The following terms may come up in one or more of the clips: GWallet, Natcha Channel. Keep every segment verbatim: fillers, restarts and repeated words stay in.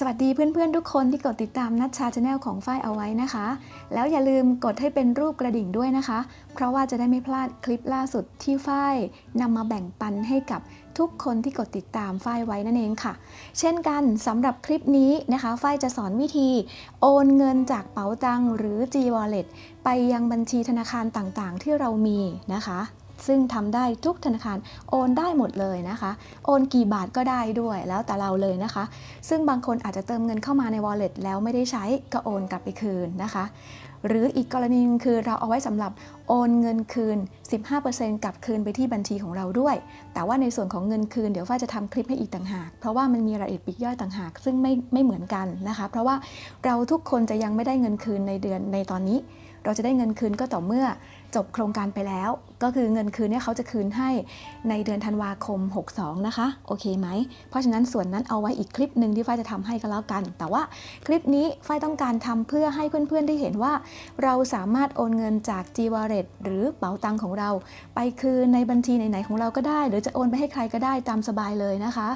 สวัสดีเพื่อนๆทุกคนที่กดติดตามนัชชา Channel ของฝ้ายเอาไว้นะคะแล้วอย่าลืมกดให้เป็นรูปกระดิ่งด้วยนะคะเพราะว่าจะได้ไม่พลาดคลิปล่าสุดที่ฝ้ายนำมาแบ่งปันให้กับทุกคนที่กดติดตามฝ้ายไว้นั่นเองค่ะเช่นกันสำหรับคลิปนี้นะคะฝ้ายจะสอนวิธีโอนเงินจากเป๋าตังหรือ จี วอลเล็ต ไปยังบัญชีธนาคารต่างๆที่เรามีนะคะซึ่งทำได้ทุกธนาคารโอนได้หมดเลยนะคะโอนกี่บาทก็ได้ด้วยแล้วแต่เราเลยนะคะซึ่งบางคนอาจจะเติมเงินเข้ามาใน wallet แล้วไม่ได้ใช้ก็โอนกลับไปคืนนะคะหรืออีกกรณีนึงคือเราเอาไว้สำหรับโอนเงินคืน สิบห้าเปอร์เซ็นต์ กลับคืนไปที่บัญชีของเราด้วยแต่ว่าในส่วนของเงินคืนเดี๋ยวฝ้ายจะทำคลิปให้อีกต่างหากเพราะว่ามันมีรายละเอียดปลีกย่อยต่างหากซึ่งไม่ไม่เหมือนกันนะคะเพราะว่าเราทุกคนจะยังไม่ได้เงินคืนในเดือนในตอนนี้เราจะได้เงินคืนก็ต่อเมื่อจบโครงการไปแล้วก็คือเงินคืนเนี่ยเขาจะคืนให้ในเดือนธันวาคมหกสองนะคะโอเคไหมเพราะฉะนั้นส่วนนั้นเอาไว้อีกคลิปหนึ่งที่ฝ้ายจะทำให้กันแล้วกันแต่ว่าคลิปนี้ฝ้ายต้องการทำเพื่อให้เพื่อนๆได้เห็นว่าเราสามารถโอนเงินจาก จี วอลเล็ต หรือเป๋าตังของเราไปคืนในบัญชีไหนๆของเราก็ได้หรือจะโอนไปให้ใครก็ได้ตามสบายเลยนะคะ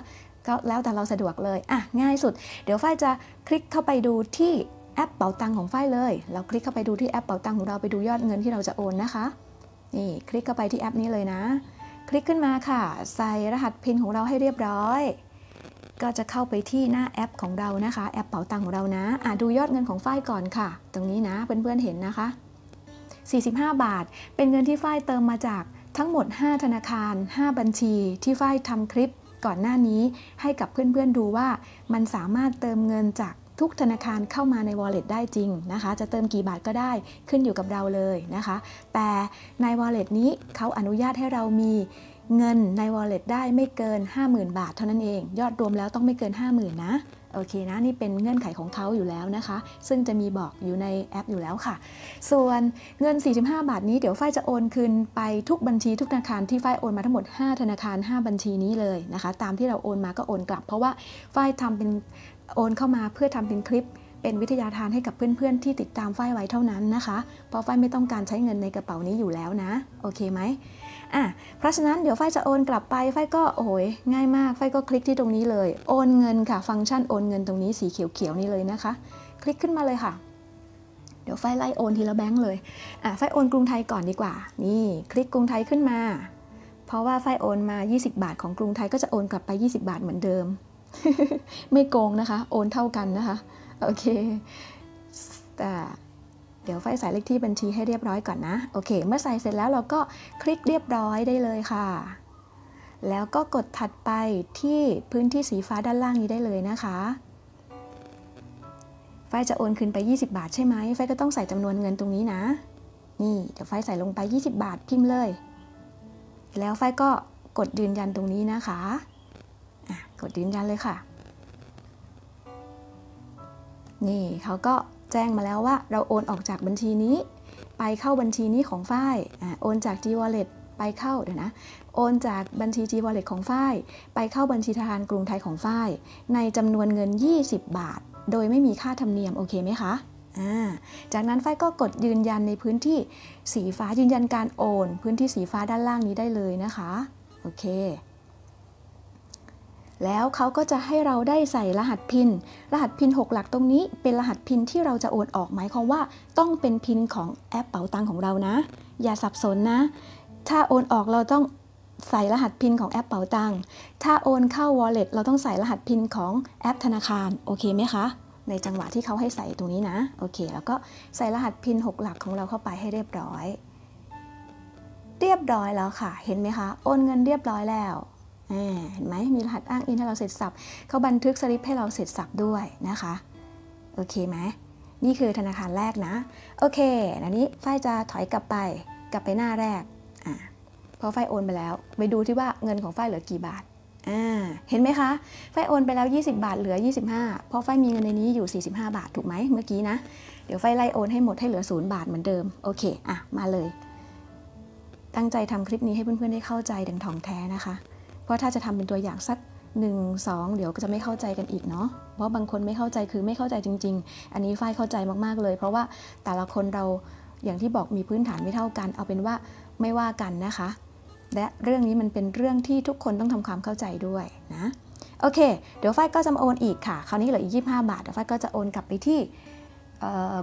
ก็แล้วแต่เราสะดวกเลยอ่ะง่ายสุดเดี๋ยวฝ้ายจะคลิกเข้าไปดูที่แอปเป๋าตังของฝ้ายเลยเราคลิกเข้าไปดูที่แอปเป๋าตังของเราไปดูยอดเงินที่เราจะโอนนะคะนี่คลิกเข้าไปที่แอปนี้เลยนะคลิกขึ้นมาค่ะใส่รหัสพินของเราให้เรียบร้อยก็จะเข้าไปที่หน้าแอปของเรานะคะแอปเป๋าตังของเรานะอ่ะดูยอดเงินของฝ้ายก่อนค่ะตรงนี้นะเพื่อนๆเห็นนะคะสี่สิบห้าบาทเป็นเงินที่ฝ้ายเติมมาจากทั้งหมดห้าธนาคารห้าบัญชีที่ฝ้ายทำคลิปก่อนหน้านี้ให้กับเพื่อนๆดูว่ามันสามารถเติมเงินจากทุกธนาคารเข้ามาใน wallet ได้จริงนะคะจะเติมกี่บาทก็ได้ขึ้นอยู่กับเราเลยนะคะแต่ใน wallet นี้เขาอนุญาตให้เรามีเงินใน wallet ได้ไม่เกิน ห้าหมื่น บาทเท่านั้นเองยอดรวมแล้วต้องไม่เกิน ห้าหมื่น นะโอเคนะนี่เป็นเงื่อนไขของเขาอยู่แล้วนะคะซึ่งจะมีบอกอยู่ในแอปอยู่แล้วค่ะส่วนเงินสี่สิบห้าบาทนี้เดี๋ยวฝ้ายจะโอนคืนไปทุกบัญชีทุกธนาคารที่ฝ้ายโอนมาทั้งหมดห้าธนาคารห้าบัญชีนี้เลยนะคะตามที่เราโอนมาก็โอนกลับเพราะว่าฝ้ายทำเป็นโอนเข้ามาเพื่อทำเป็นคลิปเป็นวิทยาทานให้กับเพื่อนๆที่ติดตามฝ้ายไว้เท่านั้นนะคะเพราะฝ้ายไม่ต้องการใช้เงินในกระเป๋านี้อยู่แล้วนะโอเคไหมอ่ะเพราะฉะนั้นเดี๋ยวฝ้ายจะโอนกลับไปฝ้ายก็โอ้ยง่ายมากฝ้ายก็คลิกที่ตรงนี้เลยโอนเงินค่ะฟังก์ชันโอนเงินตรงนี้สีเขียวๆนี่เลยนะคะคลิกขึ้นมาเลยค่ะเดี๋ยวฝ้ายไล่โอนทีละแบงค์เลยอ่ะฝ้ายโอนกรุงไทยก่อนดีกว่านี่คลิกกรุงไทยขึ้นมาเพราะว่าฝ้ายโอนมายี่สิบบาทของกรุงไทยก็จะโอนกลับไปยี่สิบบาทเหมือนเดิมไม่โกงนะคะโอนเท่ากันนะคะโอเคแต่เดี๋ยวฝ้ายใส่เลขที่บัญชีให้เรียบร้อยก่อนนะโอเคเมื่อใส่เสร็จแล้วเราก็คลิกเรียบร้อยได้เลยค่ะแล้วก็กดถัดไปที่พื้นที่สีฟ้าด้านล่างนี้ได้เลยนะคะฝ้ายจะโอนคืนไปยี่สิบบาทใช่ไหมฝ้ายก็ต้องใส่จำนวนเงินตรงนี้นะนี่เดี๋ยวฝ้ายใส่ลงไปยี่สิบบาทพิมพ์เลยแล้วฝ้ายก็กดยืนยันตรงนี้นะคะกดยืนยันเลยค่ะนี่เขาก็แจ้งมาแล้วว่าเราโอนออกจากบัญชีนี้ไปเข้าบัญชีนี้ของฝ้ายโอนจาก จี วอลเล็ต ไปเข้าเดี๋ยวนะโอนจากบัญชี จี วอลเล็ต ของฝ้ายไปเข้าบัญชีธนาคารกรุงไทยของฝ้ายในจำนวนเงินยี่สิบบาทโดยไม่มีค่าธรรมเนียมโอเคไหมคะจากนั้นฝ้ายก็กดยืนยันในพื้นที่สีฟ้ายืนยันการโอนพื้นที่สีฟ้าด้านล่างนี้ได้เลยนะคะโอเคแล้วเขาก็จะให้เราได้ใส่รหัสพินรหัสพินหกหลักตรงนี้เป็นรหัสพินที่เราจะโอนออกหมายความว่าต้องเป็นพินของแอปเป๋าตังของเรานะอย่าสับสนนะถ้าโอนออกเราต้องใส่รหัสพินของแอปเป๋าตังถ้าโอนเข้า wallet เราต้องใส่รหัสพินของแอปธนาคารโอเคไหมคะในจังหวะที่เขาให้ใส่ตรงนี้นะโอเคแล้วก็ใส่รหัสพินหกหลักของเราเข้าไปให้เรียบร้อยเรียบร้อยแล้วค่ะเห็นไหมคะโอนเงินเรียบร้อยแล้วเห็นไหมมีรหัสอ้างอิงให้เราเสร็จสับเขาบันทึกสลิปให้เราเสร็จสับด้วยนะคะโอเคไหมนี่คือธนาคารแรกนะโอเคอันนี้ฝ้ายจะถอยกลับไปกลับไปหน้าแรกอ่ะพอฝ้ายโอนไปแล้วไปดูที่ว่าเงินของฝ้ายเหลือกี่บาทอ่าเห็นไหมคะฝ้ายโอนไปแล้วยี่สิบบาทเหลือยี่สิบห้าเพราะฝ้ายมีเงินในนี้อยู่สี่สิบห้าบาทถูกไหมเมื่อกี้นะเดี๋ยวฝ้ายไล่โอนให้หมดให้เหลือศูนย์บาทเหมือนเดิมโอเคอ่ะมาเลยตั้งใจทำคลิปนี้ให้เพื่อนๆได้เข้าใจดังทองแท้นะคะเพราะถ้าจะทำเป็นตัวอย่างสักหนึ่ง สองเดี๋ยวก็จะไม่เข้าใจกันอีกเนาะเพราะบางคนไม่เข้าใจคือไม่เข้าใจจริงๆอันนี้ฝ้ายเข้าใจมากๆเลยเพราะว่าแต่ละคนเราอย่างที่บอกมีพื้นฐานไม่เท่ากันเอาเป็นว่าไม่ว่ากันนะคะและเรื่องนี้มันเป็นเรื่องที่ทุกคนต้องทำความเข้าใจด้วยนะ โอเคเดี๋ยวฝ้ายก็จะมาโอนอีกค่ะคราวนี้เหลืออีกยี่สิบห้าบาทเดี๋ยวฝ้ายก็จะโอนกลับไปที่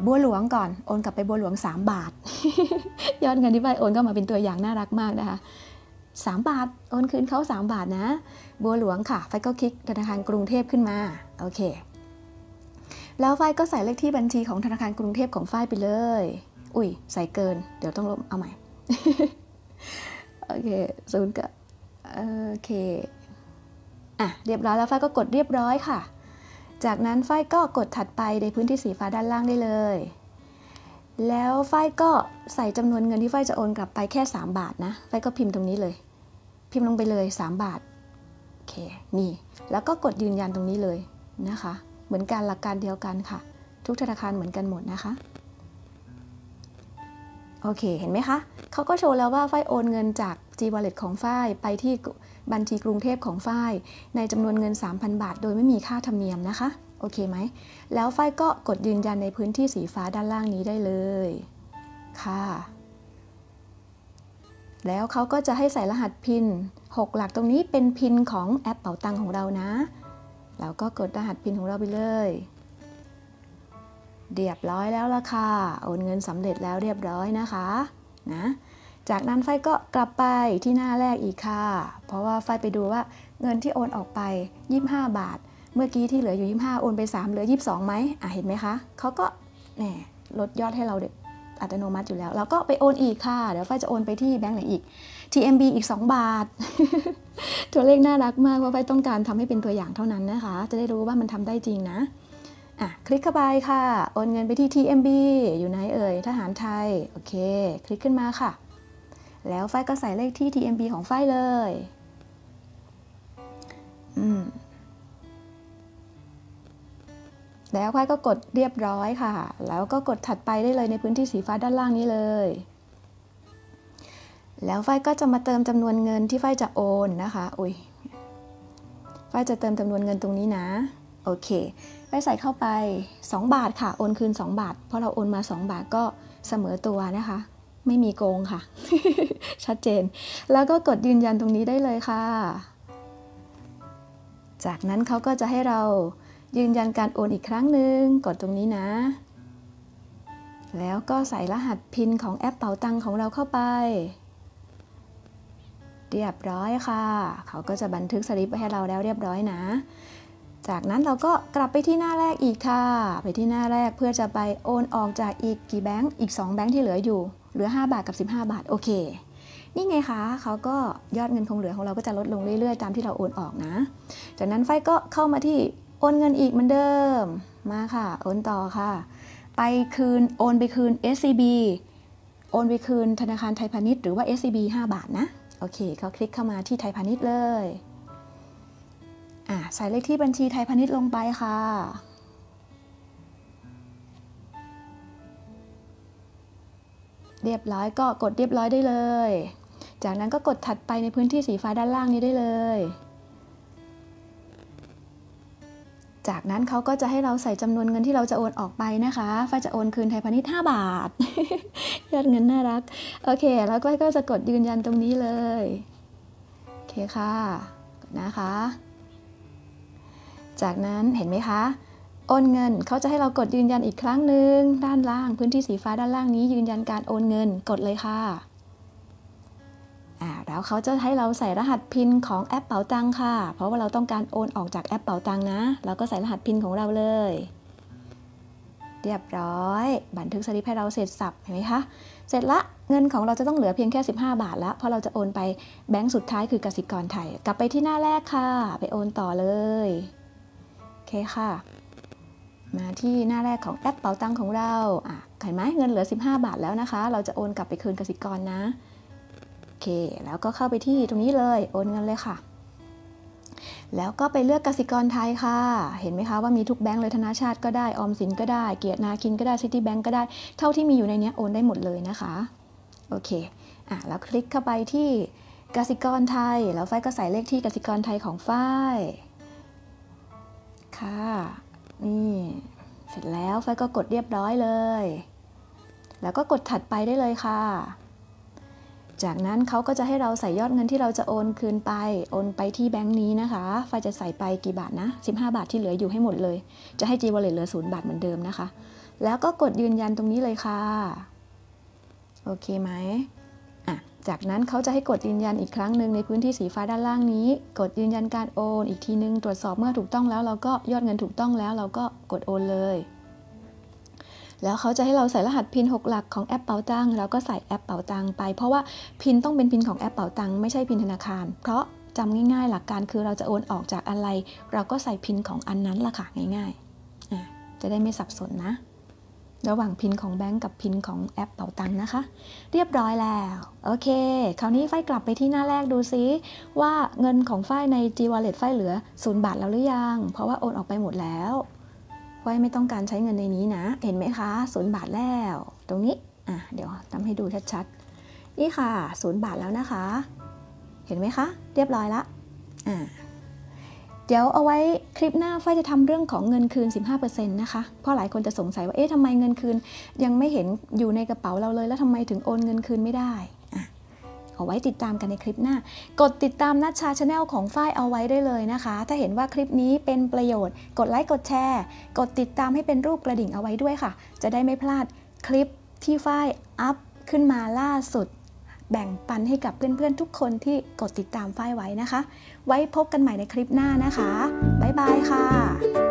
บัวหลวงก่อนโอนกลับไปบัวหลวงสามบาทยอดเงินที่ฝ้ายโอนก็มาเป็นตัวอย่างน่ารักมากนะคะสามบาทโอนคืนเขาสามบาทนะบัวหลวงค่ะฝ้ายก็คลิกธนาคารกรุงเทพขึ้นมาโอเคแล้วฝ้ายก็ใส่เลขที่บัญชีของธนาคารกรุงเทพของฝ้ายไปเลยอุ้ยใส่เกินเดี๋ยวต้องลบเอาใหม่โอเคศูนย์ก็โอเคอ่ะเรียบร้อยแล้วฝ้ายก็กดเรียบร้อยค่ะจากนั้นฝ้ายก็กดถัดไปในพื้นที่สีฟ้าด้านล่างได้เลยแล้วฝ้ายก็ใส่จำนวนเงินที่ฝ้ายจะโอนกลับไปแค่สามบาทนะฝ้ายก็พิมพ์ตรงนี้เลยพิมพ์ลงไปเลยสามบาทโอเคนี่แล้วก็กดยืนยันตรงนี้เลยนะคะเหมือนกันหลักการเดียวกันค่ะทุกธนาคารเหมือนกันหมดนะคะโอเคเห็นไหมคะเขาก็โชว์แล้วว่าฝ้ายโอนเงินจาก จี วอลเล็ต ของฝ้ายไปที่บัญชีกรุงเทพของฝ้ายในจำนวนเงิน สามพันบาทโดยไม่มีค่าธรรมเนียมนะคะโอเคไหมแล้วฝ้ายก็กดยืนยันในพื้นที่สีฟ้าด้านล่างนี้ได้เลยค่ะแล้วเขาก็จะให้ใส่รหัสพินหกหลักตรงนี้เป็นพินของแอปเป๋าตังของเรานะแล้วก็กดรหัสพินของเราไปเลยเรียบร้อยแล้วล่ะค่ะโอนเงินสำเร็จแล้วเรียบร้อยนะคะนะจากนั้นฝ้ายก็กลับไปที่หน้าแรกอีกค่ะเพราะว่าฝ้ายไปดูว่าเงินที่โอนออกไปยี่สิบห้าบาทเมื่อกี้ที่เหลืออยู่ยี่สิบห้าโอนไปสามเหลือยี่สิบสองไหมอ่ะเห็นไหมคะเขาก็แหมลดยอดให้เราอัตโนมัติอยู่แล้วเราก็ไปโอนอีกค่ะเดี๋ยวฝ้ายจะโอนไปที่แบงค์ไหนอีก ที เอ็ม บี อีกสองบาท ตัวเลขน่ารักมากว่าฝ้ายต้องการทำให้เป็นตัวอย่างเท่านั้นนะคะจะได้รู้ว่ามันทำได้จริงนะอ่ะคลิกเข้าไปค่ะโอนเงินไปที่ ที เอ็ม บี อยู่ไหนเอ่ยทหารไทยโอเคคลิกขึ้นมาค่ะแล้วฝ้ายก็ใส่เลขที่ ที เอ็ม บี ของฝ้ายเลยอืมแล้วฝ้ายก็กดเรียบร้อยค่ะแล้วก็กดถัดไปได้เลยในพื้นที่สีฟ้าด้านล่างนี้เลยแล้วฝ้ายก็จะมาเติมจำนวนเงินที่ฝ้ายจะโอนนะคะอุ้ยฝ้ายจะเติมจำนวนเงินตรงนี้นะโอเคฝ้ายใส่เข้าไปสองบาทค่ะโอนคืนสองบาทเพราะเราโอนมาสองบาทก็เสมอตัวนะคะไม่มีโกงค่ะ ชัดเจนแล้วก็กดยืนยันตรงนี้ได้เลยค่ะจากนั้นเขาก็จะให้เรายืนยันการโอนอีกครั้งหนึ่งกดตรงนี้นะแล้วก็ใส่รหัสพินของแอปเป๋าตังของเราเข้าไปเรียบร้อยค่ะเขาก็จะบันทึกสลิปไว้ให้เราแล้วเรียบร้อยนะจากนั้นเราก็กลับไปที่หน้าแรกอีกค่ะไปที่หน้าแรกเพื่อจะไปโอนออกจากอีกกี่แบงค์อีกสองแบงค์ที่เหลืออยู่เหลือห้าบาทกับสิบห้าบาทโอเคนี่ไงคะเขาก็ยอดเงินคงเหลือของเราก็จะลดลงเรื่อยๆตามที่เราโอนออกนะจากนั้นฝ้ายก็เข้ามาที่โอนเงินอีกเหมือนเดิมมาค่ะโอนต่อค่ะไปคืนโอนไปคืน เอส ซี บี โอนไปคืนธนาคารไทยพาณิชย์หรือว่า เอส ซี บี ห้าบาทนะโอเคเขาคลิกเข้ามาที่ไทยพาณิชย์เลยอ่ะใส่เลขที่บัญชีไทยพาณิชย์ลงไปค่ะเรียบร้อยก็กดเรียบร้อยได้เลยจากนั้นก็กดถัดไปในพื้นที่สีฟ้าด้านล่างนี้ได้เลยจากนั้นเขาก็จะให้เราใส่จำนวนเงินที่เราจะโอนออกไปนะคะฝ้ายจะโอนคืนไทยพาณิชย์ห้าบาท ยอดเงินน่ารักโอเคแล้วก็จะกดยืนยันตรงนี้เลยโอเคค่ะนะคะจากนั้นเห็นไหมคะโอนเงินเขาจะให้เรากดยืนยันอีกครั้งหนึ่งด้านล่างพื้นที่สีฟ้าด้านล่างนี้ยืนยันการโอนเงินกดเลยค่ะอ่าแล้วเขาจะให้เราใส่รหัสพินของแอปเป๋าตังค่ะเพราะว่าเราต้องการโอนออกจากแอปเป๋าตังนะเราก็ใส่รหัสพินของเราเลยเรียบร้อยบันทึกสลิปให้เราเสร็จสับเห็นไหมคะเสร็จละเงินของเราจะต้องเหลือเพียงแค่สิบห้าบาทละเพราะเราจะโอนไปแบงก์สุดท้ายคือกสิกรไทยกลับไปที่หน้าแรกค่ะไปโอนต่อเลยโอเคค่ะมาที่หน้าแรกของแอปเป๋าตังของเราอ่ะเห็นไหมเงินเหลือสิบห้าบาทแล้วนะคะเราจะโอนกลับไปคืนกสิกรนะโอเคแล้วก็เข้าไปที่ตรงนี้เลยโอนเงินเลยค่ะแล้วก็ไปเลือกกสิกรไทยค่ะเห็นไหมคะว่ามีทุกแบงค์เลยธนาชาติก็ได้ออมสินก็ได้เกียรตินาคินก็ได้ซิตี้แบงก์ก็ได้เท่าที่มีอยู่ในนี้โอนได้หมดเลยนะคะโอเคอ่ะแล้วคลิกเข้าไปที่กสิกรไทยแล้วฝ้ายก็ใส่เลขที่กสิกรไทยของฝ้ายค่ะนี่เสร็จแล้วฝ้ายก็กดเรียบร้อยเลยแล้วก็กดถัดไปได้เลยค่ะ จากนั้นเขาก็จะให้เราใส่ยอดเงินที่เราจะโอนคืนไปโอนไปที่แบงค์นี้นะคะไฟจะใส่ไปกี่บาทนะสิบห้าบาทที่เหลืออยู่ให้หมดเลยจะให้ จี วอลเล็ต เหลือศูนย์บาทเหมือนเดิมนะคะแล้วก็กดยืนยันตรงนี้เลยค่ะโอเคไหมอ่ะจากนั้นเขาจะให้กดยืนยันอีกครั้งหนึ่งในพื้นที่สีฟ้าด้านล่างนี้กดยืนยันการโอนอีกทีนึงตรวจสอบเมื่อถูกต้องแล้วเราก็ยอดเงินถูกต้องแล้วเราก็กดโอนเลยแล้วเขาจะให้เราใส่รหัสพินหกหลักของแอปเป๋าตังค์แล้วก็ใส่แอปเป๋าตังค์ไปเพราะว่าพินต้องเป็นพินของแอปเป๋าตังค์ไม่ใช่พินธนาคารเพราะจำง่ายๆหลักการคือเราจะโอนออกจากอะไรเราก็ใส่พินของอันนั้นละค่ะง่ายๆอ่ะจะได้ไม่สับสนนะระหว่างพินของแบงก์กับพินของแอปเป๋าตังค์นะคะเรียบร้อยแล้วโอเคคราวนี้ไฟกลับไปที่หน้าแรกดูซิว่าเงินของไฟใน จี วอลเล็ต ไฟเหลือศูนย์บาทแล้วหรือยังเพราะว่าโอนออกไปหมดแล้วไฟไม่ต้องการใช้เงินในนี้นะเห็นไหมคะศูนย์บาทแล้วตรงนี้อ่ะเดี๋ยวทำให้ดูชัดๆนี่ค่ะศูนย์บาทแล้วนะคะเห็นไหมคะเรียบร้อยละอ่ะเดี๋ยวเอาไว้คลิปหน้าฝ้ายจะทำเรื่องของเงินคืน สิบห้าเปอร์เซ็นต์ นะคะเพราะหลายคนจะสงสัยว่าเอ๊ะทำไมเงินคืนยังไม่เห็นอยู่ในกระเป๋าเราเลยแล้วทำไมถึงโอนเงินคืนไม่ได้อ่ะเอาไว้ติดตามกันในคลิปหน้ากดติดตามนัชชา Channel ของฝ้ายเอาไว้ได้เลยนะคะถ้าเห็นว่าคลิปนี้เป็นประโยชน์กดไลค์กดแชร์กดติดตามให้เป็นรูปกระดิ่งเอาไว้ด้วยค่ะจะได้ไม่พลาดคลิปที่ฝ้ายอัพขึ้นมาล่าสุดแบ่งปันให้กับเพื่อนๆทุกคนที่กดติดตามฝ้ายไว้นะคะไว้พบกันใหม่ในคลิปหน้านะคะบ๊ายบายค่ะ